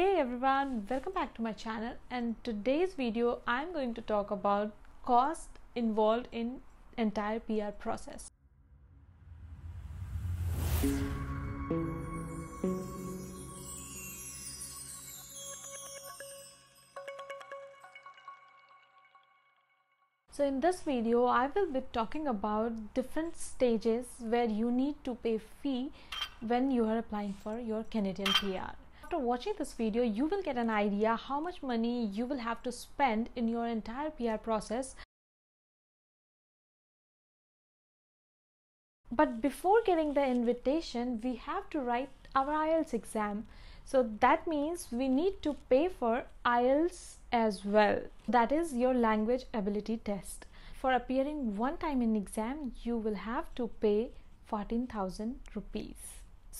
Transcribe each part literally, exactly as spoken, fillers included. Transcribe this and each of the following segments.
Hey everyone, welcome back to my channel, and today's video I'm going to talk about cost involved in entire P R process. So in this video I will be talking about different stages where you need to pay fee when you are applying for your Canadian P R. After watching this video, you will get an idea how much money you will have to spend in your entire P R process. But before getting the invitation, we have to write our I E L T S exam. So that means we need to pay for I E L T S as well. That is your language ability test. For appearing one time in exam, you will have to pay fourteen thousand rupees.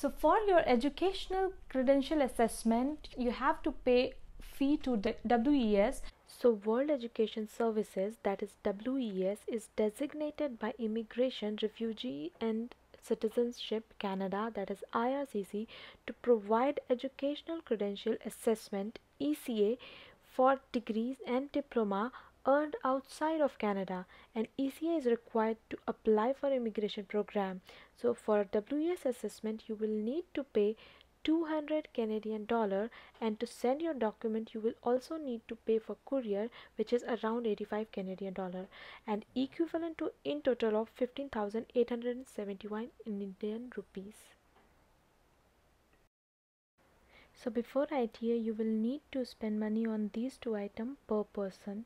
So for your educational credential assessment, you have to pay fee to the W E S. So World Education Services, that is W E S, is designated by Immigration, Refugee and Citizenship Canada, that is I R C C, to provide educational credential assessment E C A for degrees and diploma earned outside of Canada, and E C A is required to apply for immigration program. So for W E S assessment, you will need to pay two hundred Canadian dollar, and to send your document you will also need to pay for courier, which is around eighty-five Canadian dollar, and equivalent to in total of fifteen thousand eight hundred seventy-one Indian rupees. So before I T A, you will need to spend money on these two items per person.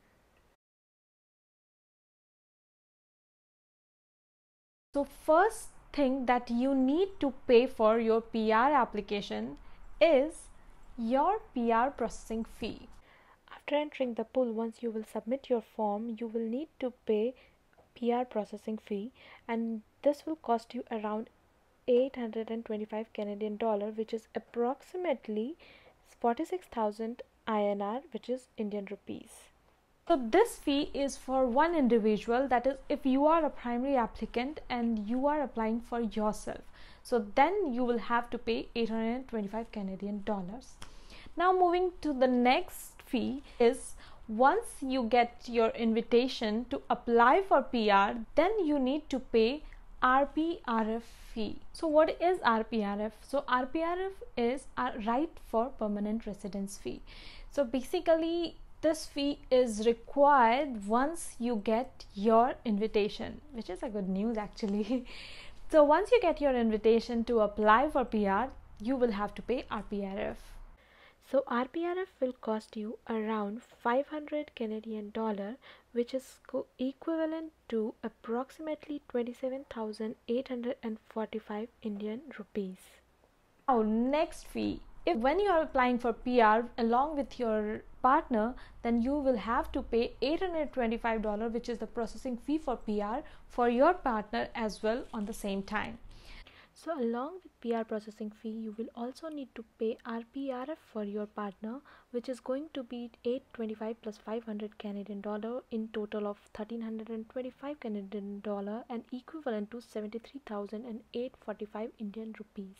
So first thing that you need to pay for your P R application is your P R processing fee. After entering the pool, once you will submit your form, you will need to pay P R processing fee, and this will cost you around eight hundred twenty-five Canadian dollar, which is approximately forty-six thousand I N R, which is Indian rupees. So this fee is for one individual, that is if you are a primary applicant and you are applying for yourself. So then you will have to pay eight hundred twenty-five Canadian dollars. Now moving to the next fee is, once you get your invitation to apply for P R, then you need to pay R P R F fee. So what is R P R F? So R P R F is a right for permanent residence fee. So basically this fee is required once you get your invitation, which is a good news actually. So once you get your invitation to apply for P R, you will have to pay R P R F. So R P R F will cost you around five hundred Canadian dollar, which is equivalent to approximately twenty-seven thousand eight hundred forty-five Indian rupees. Our next fee, if when you are applying for P R along with your partner, then you will have to pay eight hundred twenty-five dollars, which is the processing fee for P R for your partner as well on the same time. So along with P R processing fee, you will also need to pay R P R F for your partner, which is going to be eight hundred twenty-five plus five hundred Canadian dollar, in total of one thousand three hundred twenty-five Canadian dollar, and equivalent to seventy-three thousand eight hundred forty-five Indian rupees.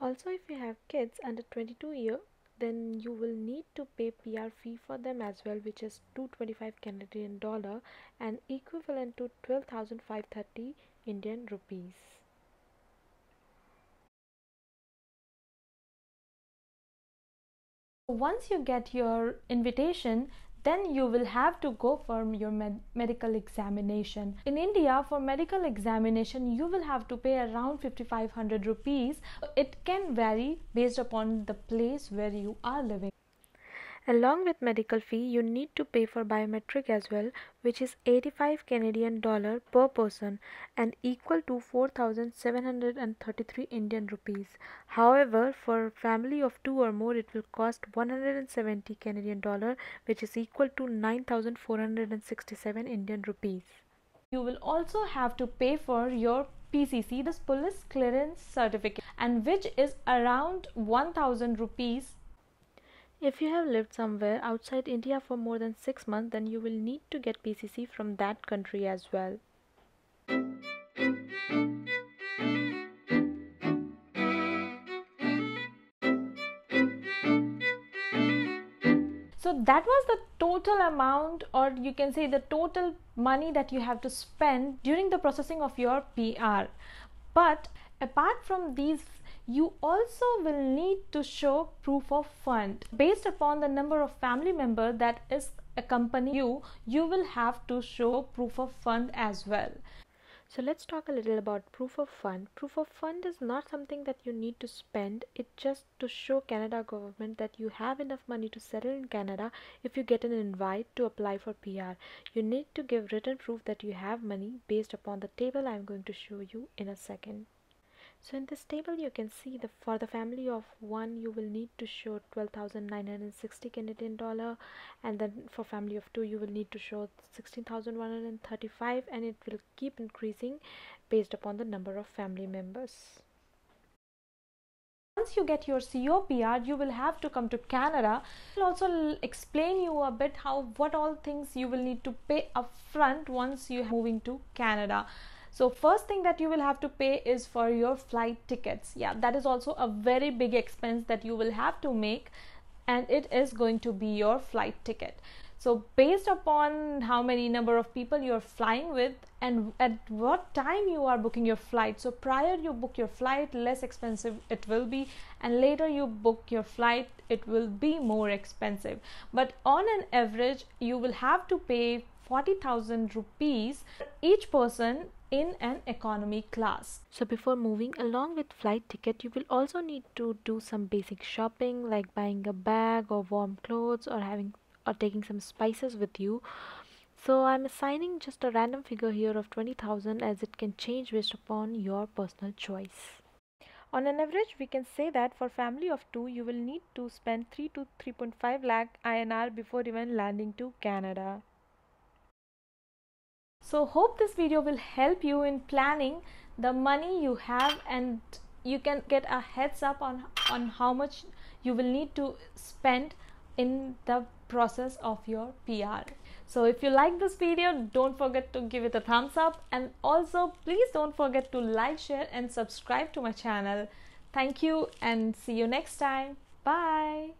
Also, if you have kids under twenty-two years, then you will need to pay P R fee for them as well, which is two hundred twenty-five Canadian dollar and equivalent to twelve thousand five hundred thirty Indian rupees. Once you get your invitation, then you will have to go for your med medical examination. In India, for medical examination, you will have to pay around fifty-five hundred rupees. It can vary based upon the place where you are living. Along with medical fee, you need to pay for biometric as well, which is eighty-five Canadian dollar per person and equal to four thousand seven hundred thirty-three Indian rupees. However, for family of two or more, it will cost one hundred seventy Canadian dollar, which is equal to nine thousand four hundred sixty-seven Indian rupees. You will also have to pay for your P C C, this Police Clearance Certificate, and which is around one thousand rupees. If you have lived somewhere outside India for more than six months, then you will need to get P C C from that country as well. So that was the total amount, or you can say the total money that you have to spend during the processing of your P R. But apart from these, you also will need to show proof of fund. Based upon the number of family members that is accompanying you, you will have to show proof of fund as well. So let's talk a little about proof of fund. Proof of fund is not something that you need to spend. It's just to show Canada government that you have enough money to settle in Canada if you get an invite to apply for P R. You need to give written proof that you have money based upon the table I'm going to show you in a second. So in this table you can see that for the family of one you will need to show twelve thousand nine hundred sixty Canadian dollar, and then for family of two you will need to show sixteen thousand one hundred thirty-five, and it will keep increasing based upon the number of family members. Once you get your C O P R, you will have to come to Canada. I'll also explain you a bit how what all things you will need to pay upfront once you are moving to Canada. So first thing that you will have to pay is for your flight tickets. Yeah, that is also a very big expense that you will have to make, and it is going to be your flight ticket. So based upon how many number of people you are flying with and at what time you are booking your flight. So prior you book your flight, less expensive it will be, and later you book your flight, it will be more expensive. But on an average, you will have to pay forty thousand rupees each person in an economy class. So before moving, along with flight ticket, you will also need to do some basic shopping like buying a bag or warm clothes, or having or taking some spices with you. So I'm assigning just a random figure here of twenty thousand, as it can change based upon your personal choice. On an average, we can say that for family of two, you will need to spend three to three point five lakh I N R before even landing to Canada. So hope this video will help you in planning the money you have, and you can get a heads up on, on how much you will need to spend in the process of your P R. So if you like this video, don't forget to give it a thumbs up, and also please don't forget to like, share and subscribe to my channel. Thank you and see you next time. Bye.